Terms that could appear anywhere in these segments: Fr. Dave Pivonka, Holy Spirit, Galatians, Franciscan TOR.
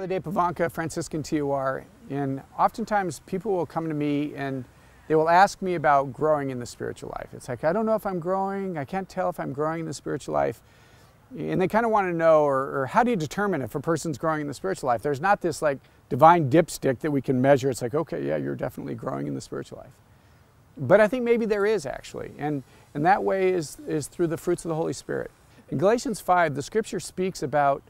Fr. Dave Pivonka, Franciscan TOR, and oftentimes people will come to me and they will ask me about growing in the spiritual life. It's like, I don't know if I'm growing, I can't tell if I'm growing in the spiritual life. And they kind of want to know, or how do you determine if a person's growing in the spiritual life? There's not this like divine dipstick that we can measure. It's like, okay, yeah, you're definitely growing in the spiritual life. But I think maybe there is actually, and that way is through the fruits of the Holy Spirit. In Galatians 5, the scripture speaks about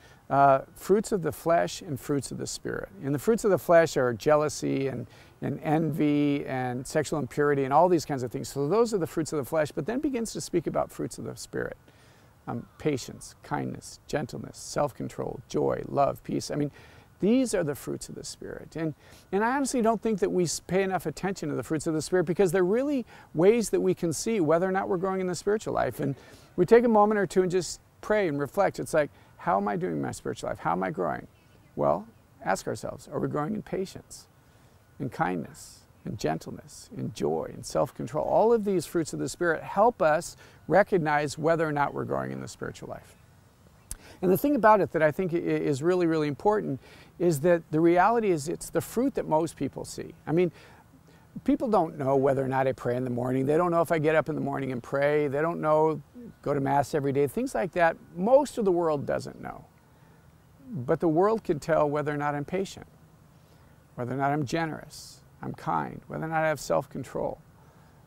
fruits of the flesh and fruits of the Spirit. And the fruits of the flesh are jealousy and envy and sexual impurity and all these kinds of things. So those are the fruits of the flesh, but then begins to speak about fruits of the Spirit. Patience, kindness, gentleness, self-control, joy, love, peace. I mean, these are the fruits of the Spirit. And I honestly don't think that we pay enough attention to the fruits of the Spirit, because they're really ways that we can see whether or not we're growing in the spiritual life. And we take a moment or two and just pray and reflect. It's like, how am I doing in my spiritual life? How am I growing? Well, ask ourselves, are we growing in patience, in kindness, in gentleness, in joy, in self-control? All of these fruits of the Spirit help us recognize whether or not we're growing in the spiritual life. And the thing about it that I think is really, really important is that the reality is it's the fruit that most people see. I mean, people don't know whether or not I pray in the morning. They don't know if I get up in the morning and pray. They don't know, go to Mass every day, things like that. Most of the world doesn't know. But the world can tell whether or not I'm patient, whether or not I'm generous, I'm kind, whether or not I have self-control,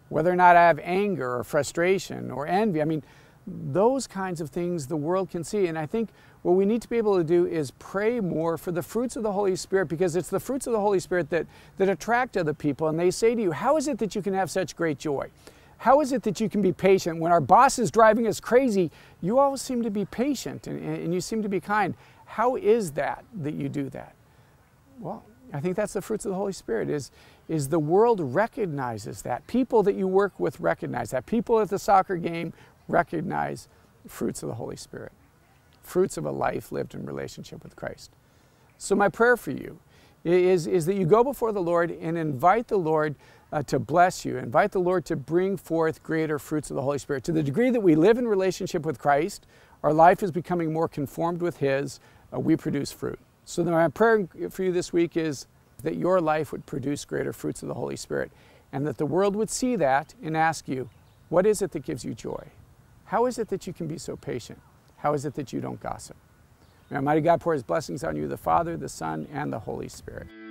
whether or not I have anger or frustration or envy. I mean, those kinds of things the world can see. And I think what we need to be able to do is pray more for the fruits of the Holy Spirit, because it's the fruits of the Holy Spirit that attract other people. And they say to you, how is it that you can have such great joy? How is it that you can be patient? When our boss is driving us crazy, you always seem to be patient and you seem to be kind. How is that you do that? Well, I think that's the fruits of the Holy Spirit, is the world recognizes that. People that you work with recognize that. People at the soccer game recognize fruits of the Holy Spirit, fruits of a life lived in relationship with Christ. So my prayer for you is that you go before the Lord and invite the Lord to bless you, invite the Lord to bring forth greater fruits of the Holy Spirit. To the degree that we live in relationship with Christ, our life is becoming more conformed with His, we produce fruit. So my prayer for you this week is that your life would produce greater fruits of the Holy Spirit, and that the world would see that and ask you, what is it that gives you joy? How is it that you can be so patient? How is it that you don't gossip? May Almighty God pour His blessings on you, the Father, the Son, and the Holy Spirit.